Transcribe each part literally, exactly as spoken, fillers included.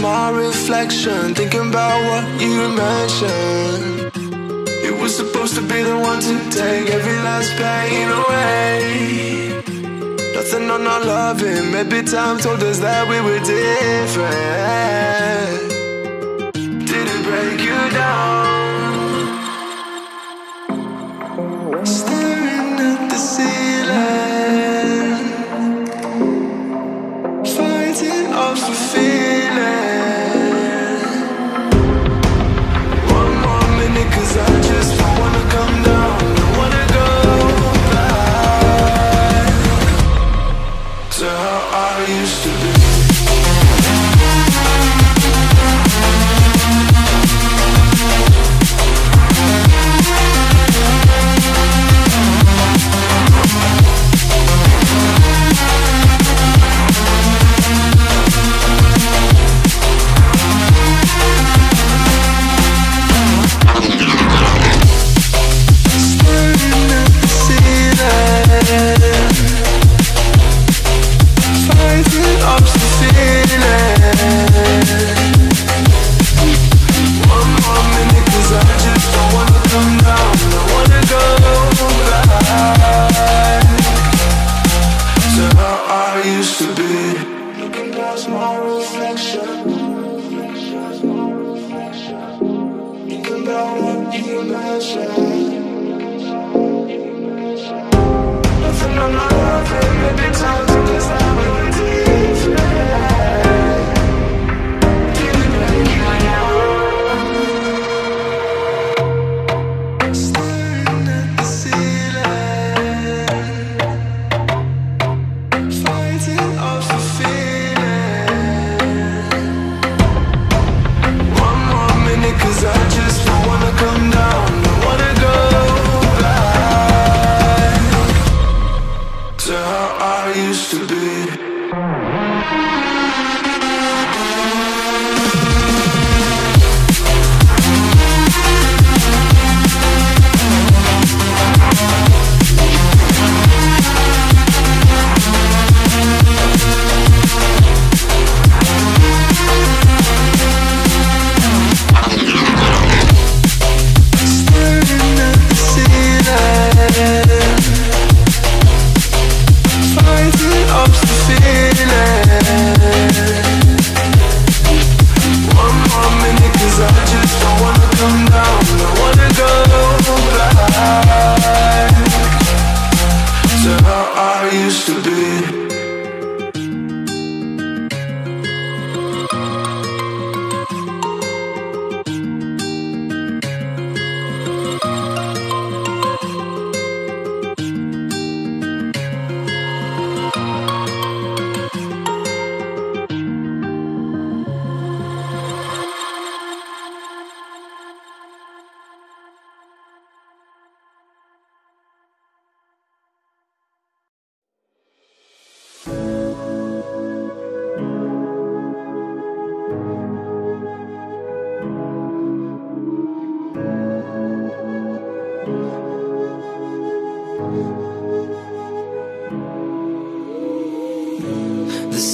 It's my reflection, thinking about what you mentioned. It was supposed to be the one to take every last pain away. Nothing on our loving, maybe time told us that we were different. Did it break you down? Staring at the ceiling, fighting off a feeling. Cause I just don't wanna come down, don't wanna go back to how I used to be.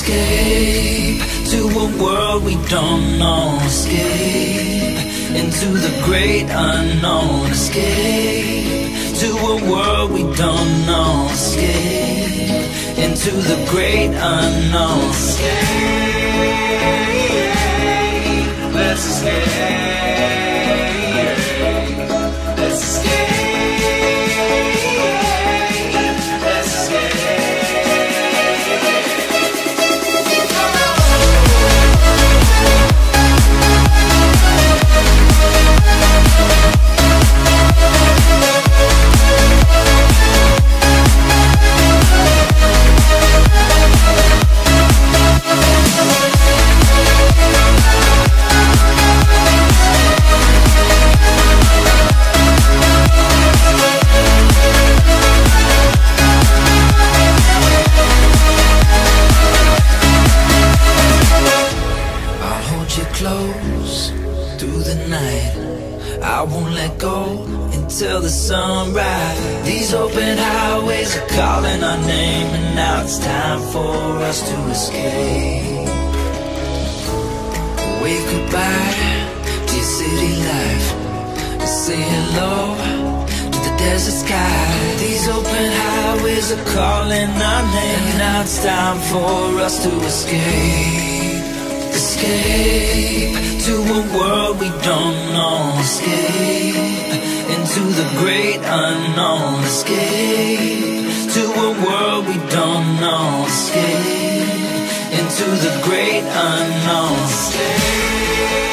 Escape to a world we don't know. Escape into the great unknown. Escape to a world we don't know. Escape into the great unknown. Escape, let's escape. Let's escape. night. I won't let go until the sunrise. These open highways are calling our name, and now it's time for us to escape. Wave goodbye to your city life. Say hello to the desert sky. These open highways are calling our name, and now it's time for us to escape. Escape to a world we don't know. Escape into the great unknown. Escape to a world we don't know. Escape into the great unknown. Escape.